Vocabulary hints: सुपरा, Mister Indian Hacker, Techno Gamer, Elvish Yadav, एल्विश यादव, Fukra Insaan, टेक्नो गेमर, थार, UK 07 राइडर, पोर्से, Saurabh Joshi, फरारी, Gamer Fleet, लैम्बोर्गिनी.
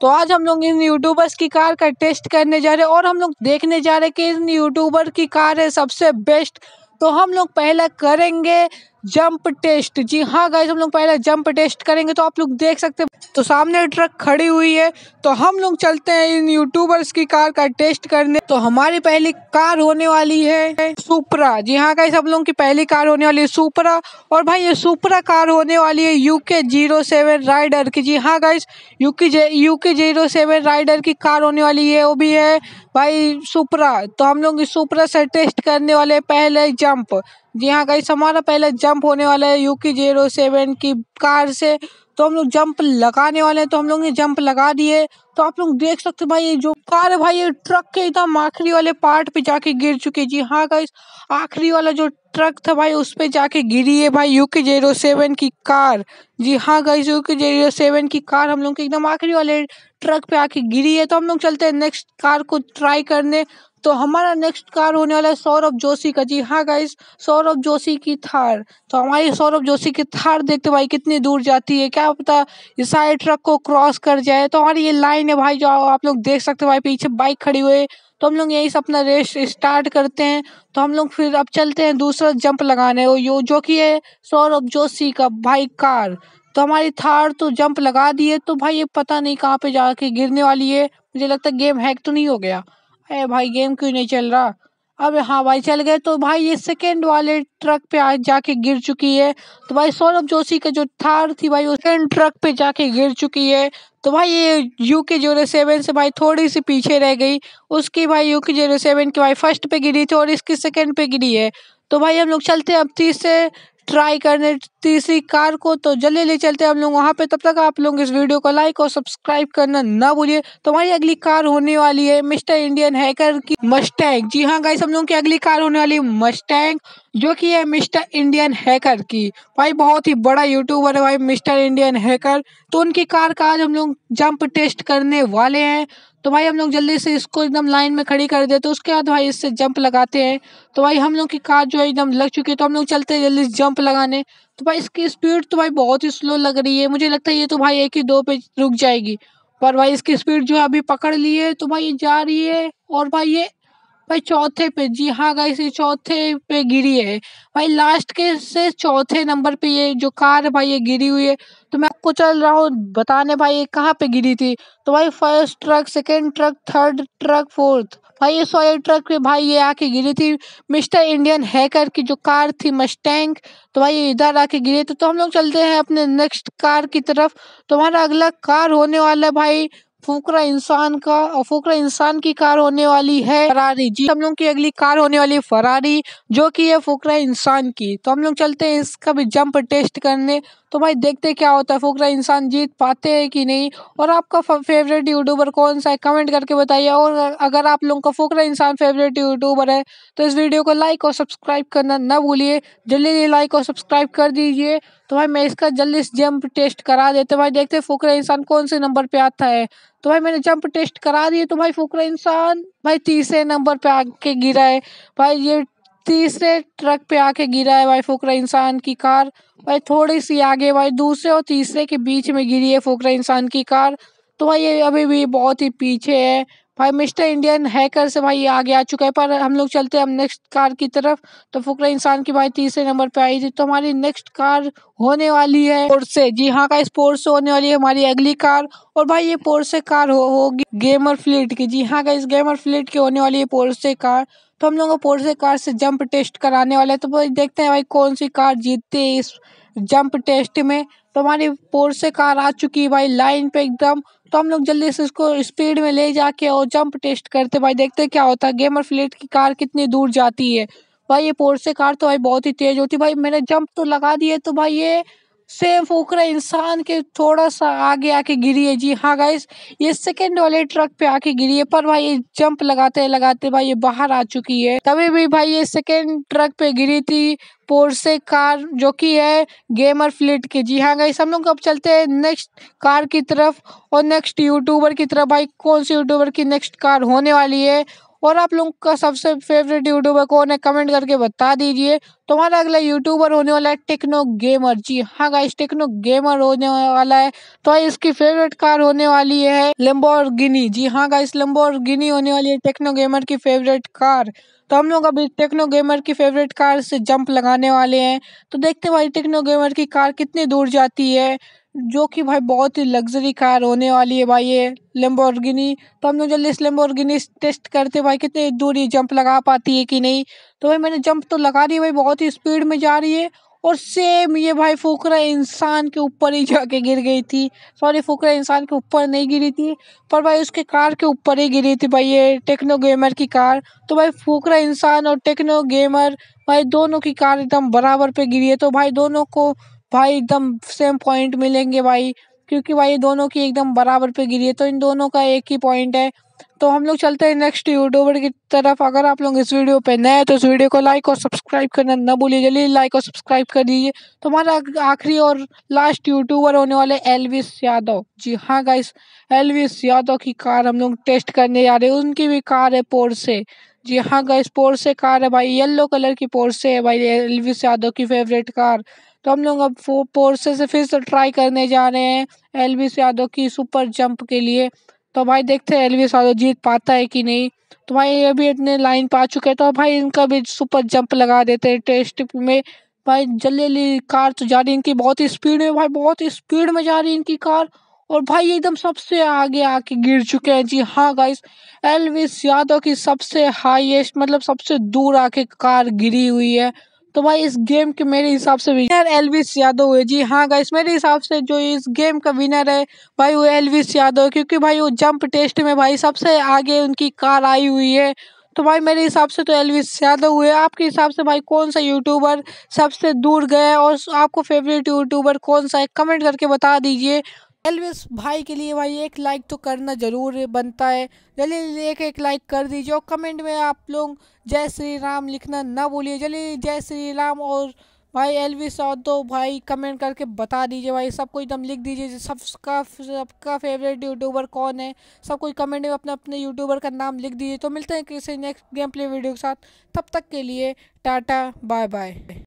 तो आज हम लोग इन यूट्यूबर्स की कार का टेस्ट करने जा रहे हैं और हम लोग देखने जा रहे हैं कि इन यूट्यूबर की कार है सबसे बेस्ट। तो हम लोग पहला करेंगे जंप टेस्ट। जी हाँ गाइस, हम लोग पहला जंप टेस्ट करेंगे। तो आप लोग देख सकते हैं, तो सामने ट्रक खड़ी हुई है। तो हम लोग चलते हैं इन यूट्यूबर्स की कार का टेस्ट करने। तो हमारी पहली कार होने वाली है सुपरा। जी हाँ गाइस, हम लोग की पहली कार होने वाली है सुपरा। और भाई ये सुपरा कार होने वाली है UK 07 राइडर की। जी हाँ गाइस, UK 07 राइडर की कार होने वाली है, वो भी है भाई सुपरा। तो हम लोग इस सुपरा से टेस्ट करने वाले पहले जंप। जी हाँ गाइस, हमारा पहला जंप होने वाला है UK 07 की कार से। तो हम लोग जंप लगाने वाले हैं। तो हम लोग ने जंप लगा दिए। तो आप लोग देख सकते हैं भाई ये जो कार है भाई, ये ट्रक के एकदम आखिरी वाले पार्ट पे जाके गिर चुकी है। जी हाँ गाइस, आखिरी वाला जो ट्रक था भाई उस पे जाके गिरी है भाई UK 07 की कार। जी हाँ गाइस, UK 07 की कार हम लोग के एकदम आखिरी वाले ट्रक पे आके गिरी है। तो हम लोग चलते हैं नेक्स्ट कार को ट्राई करने। तो हमारा नेक्स्ट कार होने वाला है सौरभ जोशी का। जी हाँ गाइस, सौरभ जोशी की थार। तो हमारी सौरभ जोशी की थार देखते भाई कितनी दूर जाती है, क्या पता ये साइड ट्रक को क्रॉस कर जाए। तो हमारी ये लाइन है भाई, जो आप लोग देख सकते हो भाई पीछे बाइक खड़ी हुई है। तो हम लोग यहीं से अपना रेस स्टार्ट करते हैं। तो हम लोग फिर अब चलते हैं दूसरा जंप लगाने, जो कि है सौरभ जोशी का भाई कार। तो हमारी थार तो जंप लगा दी है। तो भाई ये पता नहीं कहाँ पे जाके गिरने वाली है। मुझे लगता है गेम हैक तो नहीं हो गया। अरे भाई गेम क्यों नहीं चल रहा? अब हाँ भाई चल गए। तो भाई ये सेकंड वाले ट्रक पे आज जाके गिर चुकी है। तो भाई सौरभ जोशी का जो थार थी भाई उस सेकंड ट्रक पे जाके गिर चुकी है। तो भाई ये UK 07 से भाई थोड़ी सी पीछे रह गई। उसकी भाई UK 07 की भाई फर्स्ट पे गिरी थी और इसकी सेकेंड पे गिरी है। तो भाई हम लोग चलते हैं अब तीसरे ट्राई करने तीसरी कार को। तो जल्दी ले चलते हैं हम लोग वहाँ पे। तब तक आप लोग इस वीडियो को लाइक और सब्सक्राइब करना ना भूलिए। तो हमारी अगली कार होने वाली है मिस्टर इंडियन हैकर की मस्टैंग। जी हाँ गाइस, हम लोगों की अगली कार होने वाली है मस्टैंग, जो कि है मिस्टर इंडियन हैकर की। भाई बहुत ही बड़ा यूट्यूबर है भाई मिस्टर इंडियन हैकर। तो उनकी कार का आज हम लोग जंप टेस्ट करने वाले हैं। तो भाई हम लोग जल्दी से इसको एकदम लाइन में खड़ी कर देते, तो उसके बाद भाई इससे जंप लगाते हैं। तो भाई हम लोग की कार जो है एकदम लग चुकी है। तो हम लोग चलते हैं जल्दी जंप लगाने। तो भाई इसकी स्पीड तो भाई बहुत ही स्लो लग रही है। मुझे लगता है ये तो भाई 1 या 2 पे रुक जाएगी, पर भाई इसकी स्पीड जो है अभी पकड़ ली है। तो भाई ये जा रही है और भाई ये भाई चौथे पे। जी हाँ गाइस, ये चौथे पे गिरी है भाई, लास्ट के से चौथे नंबर पे ये जो कार है भाई ये गिरी हुई है। तो मैं आपको चल रहा हूँ बताने भाई ये कहाँ पे गिरी थी। तो भाई first truck, second truck, third truck, fourth, भाई ये सॉरी ट्रक पे भाई ये आके गिरी थी मिस्टर इंडियन हैकर की जो कार थी मस्टैंग। तो भाई ये इधर आके गिरी। तो हम लोग चलते हैं अपने नेक्स्ट कार की तरफ। तो हमारा अगला कार होने वाला है भाई फुकरा इंसान का। और फुकरा इंसान की कार होने वाली है फरारी। जी, हम लोग की अगली कार होने वाली है फरारी, जो कि है फुकरा इंसान की। तो हम लोग चलते हैं इसका भी जंप टेस्ट करने। तो भाई देखते क्या होता है, फुकरा इंसान जीत पाते हैं कि नहीं। और आपका फेवरेट यूट्यूबर कौन सा है कमेंट करके बताइए। और अगर आप लोगों का फुकरा इंसान फेवरेट यूट्यूबर है तो इस वीडियो को लाइक और सब्सक्राइब करना ना भूलिए। जल्दी लाइक और सब्सक्राइब कर दीजिए। तो भाई मैं इसका जल्दी से जंप टेस्ट करा देते। भाई देखते फुकरा इंसान कौन से नंबर पे आता है। तो भाई मैंने जंप टेस्ट करा दिए। तो भाई फुकरा इंसान भाई तीसरे नंबर पे आके गिरा है। भाई ये तीसरे ट्रक पे आके गिरा है भाई फुकरा इंसान की कार। भाई थोड़ी सी आगे भाई दूसरे और तीसरे के बीच में गिरी है फुकरा इंसान की कार। तो भाई ये अभी भी बहुत ही पीछे है भाई मिस्टर इंडियन हैकर से भाई आगे आ चुका है। पर हम लोग चलते हैं हम नेक्स्ट कार की तरफ। तो फुकरा इंसान की भाई तीसरे नंबर पे आई थी। तो हमारी नेक्स्ट कार होने वाली है पोर्से। जी हाँ गाइस, पोर्से होने वाली है हमारी अगली कार। और भाई ये पोर्से कार होगी गेमर फ्लीट की। जी हाँ गाइस, गेमर फ्लीट की होने वाली है पोर्से कार। तो हम लोग को पोर्से कार से जंप टेस्ट कराने वाला है। तो भाई देखते हैं भाई कौन सी कार जीतती है इस जंप टेस्ट में। तो हमारी पोर्से कार आ चुकी है भाई लाइन पे एकदम। तो हम लोग जल्दी से इसको स्पीड में ले जाके और जंप टेस्ट करते भाई, देखते हैं क्या होता है, गेमर फ्लीट की कार कितनी दूर जाती है। भाई ये पोर्से कार तो भाई बहुत ही तेज होती है। भाई मैंने जंप तो लगा दिए। तो भाई ये सेम फुकरा इंसान के थोड़ा सा आगे आके गिरी है। जी हाँ गाइस, ये सेकंड वाले ट्रक पे आके गिरी है। पर भाई ये जंप लगाते लगाते भाई ये बाहर आ चुकी है। तभी भी भाई ये सेकंड ट्रक पे गिरी थी पोर्से कार, जो कि है गेमर फ्लीट की। जी हाँ गाइस, हम लोग अब चलते हैं नेक्स्ट कार की तरफ और नेक्स्ट यूट्यूबर की तरफ। भाई कौन से यूट्यूबर की नेक्स्ट कार होने वाली है और आप लोगों का सबसे फेवरेट यूट्यूबर कौन है कमेंट करके बता दीजिए। तो हमारा अगला यूट्यूबर होने वाला है टेक्नो गेमर। जी हाँ गाइस, टेक्नो गेमर होने वाला है। तो इसकी फेवरेट कार होने वाली है लैम्बोर्गिनी। जी हाँ गाइस, लैम्बोर्गिनी होने वाली है टेक्नो गेमर की फेवरेट कार। तो हम लोग अभी टेक्नो गेमर की फेवरेट कार से जंप लगाने वाले हैं। तो देखते हैं भाई टेक्नो गेमर की कार कितनी दूर जाती है, जो कि भाई बहुत ही लग्जरी कार होने वाली है भाई ये लैम्बोर्गिनी। तो हम लोग जल्दी इस लैम्बोर्गिनी टेस्ट करते भाई कितने दूर ये जंप लगा पाती है कि नहीं। तो भाई मैंने जंप तो लगा दी है भाई, बहुत ही स्पीड में जा रही है और सेम ये भाई फुकरा इंसान के ऊपर ही जाके गिर गई थी। सॉरी, फुकरा इंसान के ऊपर नहीं गिरी थी पर भाई उसके कार के ऊपर ही गिरी थी भाई ये टेक्नो गेमर की कार। तो भाई फुकरा इंसान और टेक्नो गेमर भाई दोनों की कार एकदम बराबर पे गिरी है। तो भाई दोनों को भाई एकदम सेम पॉइंट मिलेंगे भाई, क्योंकि भाई दोनों की एकदम बराबर पे गिरी है। तो इन दोनों का एक ही पॉइंट है। तो हम लोग चलते हैं नेक्स्ट यूट्यूबर की तरफ। अगर आप लोग इस वीडियो पे नए हैं तो इस वीडियो को लाइक और सब्सक्राइब करना ना भूलिए, जल्दी लाइक और सब्सक्राइब कर दीजिए। तो हमारा आखिरी और लास्ट यूट्यूबर होने वाले एल्विश यादव। जी हाँ गाइस, एल्विश यादव की कार हम लोग टेस्ट करने जा रहे हैं। उनकी भी कार है पोर्से। जी हाँ गाइस, पोर्से कार है भाई, येलो कलर की पोर्से है भाई एल्विश यादव की फेवरेट कार। तो हम लोग अब पोर्से से फिर से ट्राई करने जा रहे हैं एल्विश यादव की सुपर जंप के लिए। तो भाई देखते हैं एल्विश यादव जीत पाता है कि नहीं। तो भाई ये भी इतने लाइन पा चुके हैं, तो भाई इनका भी सुपर जंप लगा देते हैं टेस्ट में। भाई जल्दी कार तो जा रही इनकी बहुत ही स्पीड में भाई, बहुत ही स्पीड में जा रही इनकी कार और भाई एकदम सबसे आगे आके गिर चुके हैं। जी हाँ गाइस, एल्विश यादव की सबसे हाईएस्ट मतलब सबसे दूर आके कार गिरी हुई है। तो भाई इस गेम के मेरे हिसाब से विनर एल्विश यादव है। जी हाँ गाइस, मेरे हिसाब से जो इस गेम का विनर है भाई वो एल्विश यादव, क्योंकि भाई वो जंप टेस्ट में भाई सबसे आगे उनकी कार आई हुई है। तो भाई मेरे हिसाब से तो एल्विश यादव हुए। आपके हिसाब से भाई कौन सा यूट्यूबर सबसे दूर गए और आपको फेवरेट यूट्यूबर कौन सा है कमेंट करके बता दीजिए। एल्विश भाई के लिए भाई एक लाइक तो करना ज़रूर बनता है, जल्दी एक लाइक कर दीजिए और कमेंट में आप लोग जय श्री राम लिखना ना भूलिए, जल्दी जय श्री राम। और भाई एल्विश यादव भाई कमेंट करके बता दीजिए भाई, सबको एकदम लिख दीजिए सबका फेवरेट यूट्यूबर कौन है। सब कोई कमेंट में अपने अपने यूट्यूबर का नाम लिख दीजिए। तो मिलते हैं किसी नेक्स्ट गेम प्ले वीडियो के साथ, तब तक के लिए टाटा बाय बाय।